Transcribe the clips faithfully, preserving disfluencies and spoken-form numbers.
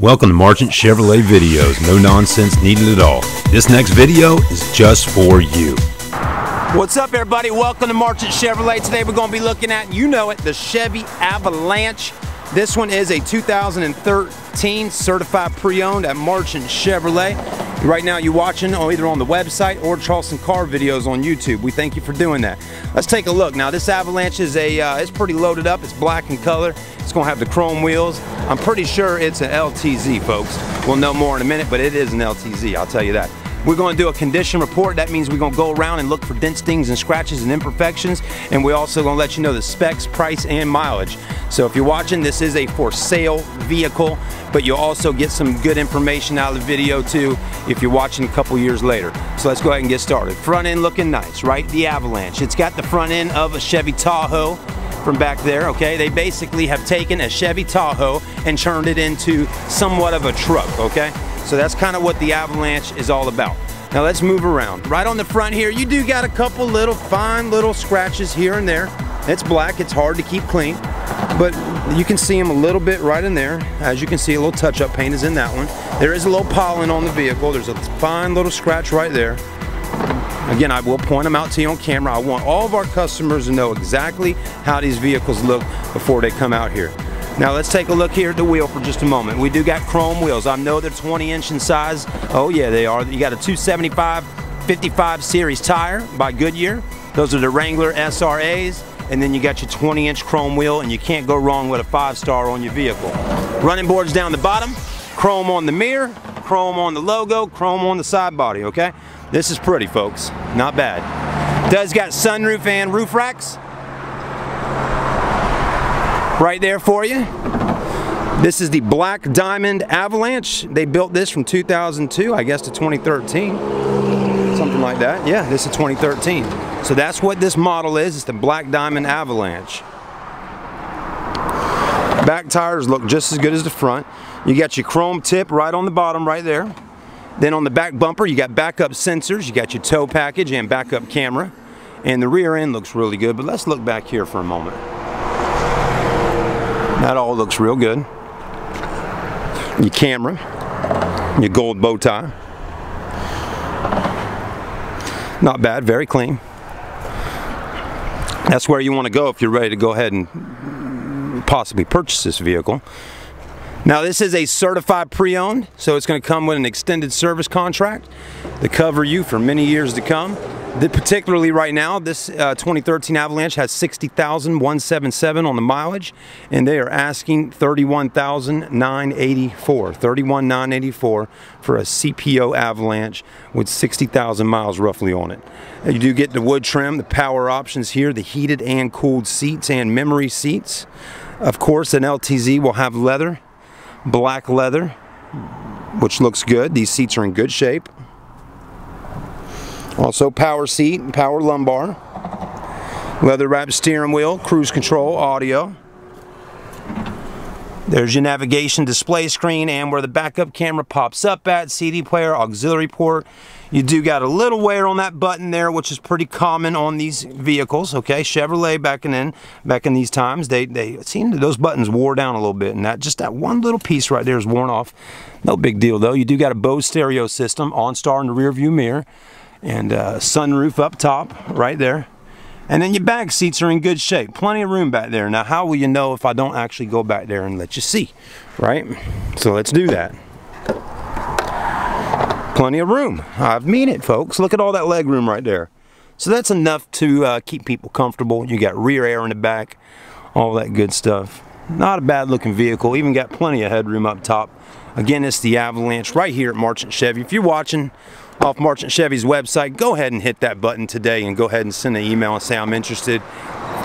Welcome to Marchant Chevrolet Videos. No nonsense needed at all. This next video is just for you. What's up, everybody? Welcome to Marchant Chevrolet. Today we're going to be looking at, you know it, the Chevy Avalanche. This one is a two thousand thirteen certified pre-owned at Marchant Chevrolet. Right now you're watching on either on the website or Charleston Car Videos on YouTube. We thank you for doing that. Let's take a look. Now this Avalanche is a, uh, it's pretty loaded up. It's black in color. It's going to have the chrome wheels. I'm pretty sure it's an L T Z, folks. We'll know more in a minute, but it is an L T Z, I'll tell you that. We're going to do a condition report. That means we're going to go around and look for dents, dings, and scratches and imperfections. And we're also going to let you know the specs, price, and mileage. So if you're watching, this is a for sale vehicle, but you'll also get some good information out of the video too if you're watching a couple years later. So let's go ahead and get started. Front end looking nice, right? The Avalanche. It's got the front end of a Chevy Tahoe from back there, okay? They basically have taken a Chevy Tahoe and turned it into somewhat of a truck, okay? So that's kind of what the Avalanche is all about. Now let's move around. Right on the front here, you do got a couple little fine little scratches here and there. It's black, it's hard to keep clean, but you can see them a little bit right in there. As you can see, a little touch-up paint is in that one. There is a little pollen on the vehicle. There's a fine little scratch right there. Again, I will point them out to you on camera. I want all of our customers to know exactly how these vehicles look before they come out here. Now let's take a look here at the wheel for just a moment. We do got chrome wheels. I know they're twenty inch in size. Oh yeah, they are. You got a two seventy-five fifty-five series tire by Goodyear. Those are the Wrangler S R As. And then you got your twenty inch chrome wheel, and you can't go wrong with a five star on your vehicle. Running boards down the bottom, chrome on the mirror, chrome on the logo, chrome on the side body, okay? This is pretty, folks. Not bad. Does got sunroof and roof racks right there for you. This is the Black Diamond Avalanche. They built this from two thousand two, I guess, to twenty thirteen, something like that. Yeah, this is twenty thirteen. So that's what this model is. It's the Black Diamond Avalanche. Back tires look just as good as the front. You got your chrome tip right on the bottom right there. Then on the back bumper, you got backup sensors, you got your tow package and backup camera. And the rear end looks really good, but let's look back here for a moment. That all looks real good. Your camera, your gold bow tie. Not bad, very clean. That's where you want to go if you're ready to go ahead and possibly purchase this vehicle. Now this is a certified pre-owned, so it's going to come with an extended service contract to cover you for many years to come. The, particularly right now, this uh, twenty thirteen Avalanche has sixty thousand one hundred seventy-seven on the mileage, and they are asking thirty-one thousand nine hundred eighty-four, thirty-one thousand nine hundred eighty-four for a C P O Avalanche with sixty thousand miles roughly on it. You do get the wood trim, the power options here, the heated and cooled seats and memory seats. Of course, an L T Z will have leather, black leather, which looks good. These seats are in good shape. Also power seat and power lumbar, leather wrapped steering wheel, cruise control, audio. There's your navigation display screen and where the backup camera pops up at, C D player, auxiliary port. You do got a little wear on that button there, which is pretty common on these vehicles, okay? Chevrolet back in, back in these times, they, they seem to, those buttons wore down a little bit, and that just that one little piece right there is worn off. No big deal though. You do got a Bose stereo system, OnStar in the rear view mirror, and uh, sunroof up top right there. And then your back seats are in good shape. Plenty of room back there. Now how will you know if I don't actually go back there and let you see, right? So let's do that. Plenty of room. I've mean it, folks. Look at all that leg room right there. So that's enough to uh, keep people comfortable. You got rear air in the back, all that good stuff. Not a bad looking vehicle. Even got plenty of headroom up top. Again, it's the Avalanche right here at Marchant Chevy. If you're watching off Marchant Chevy's website, go ahead and hit that button today and go ahead and send an email and say I'm interested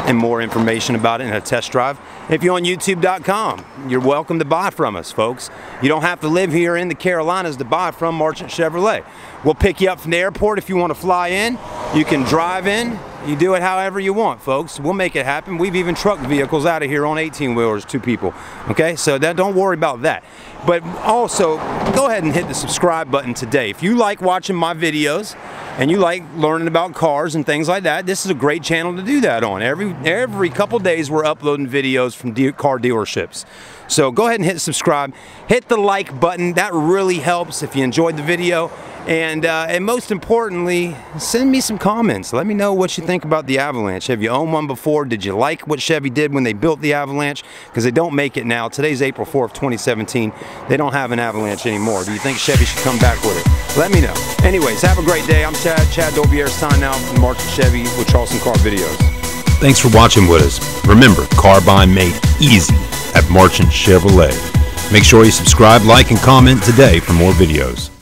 in more information about it and a test drive. If you're on YouTube dot com, you're welcome to buy from us, folks. You don't have to live here in the Carolinas to buy from Marchant Chevrolet. We'll pick you up from the airport if you want to fly in. You can drive in. You do it however you want, folks. We'll make it happen. We've even trucked vehicles out of here on eighteen wheelers, two people. Okay, so that, don't worry about that. But also, go ahead and hit the subscribe button today. If you like watching my videos, and you like learning about cars and things like that, this is a great channel to do that on. Every every couple days we're uploading videos from de- car dealerships. So go ahead and hit subscribe, hit the like button. That really helps if you enjoyed the video. And, uh, and most importantly, send me some comments. Let me know what you think about the Avalanche. Have you owned one before? Did you like what Chevy did when they built the Avalanche? Because they don't make it now. Today's April fourth, twenty seventeen. They don't have an Avalanche anymore. Do you think Chevy should come back with it? Let me know. Anyways, have a great day. I'm Chad, Chad Dobier, signing out from Marchant Chevy with Charleston Car Videos. Thanks for watching with us. Remember, car buying made easy at Marchant Chevrolet. Make sure you subscribe, like, and comment today for more videos.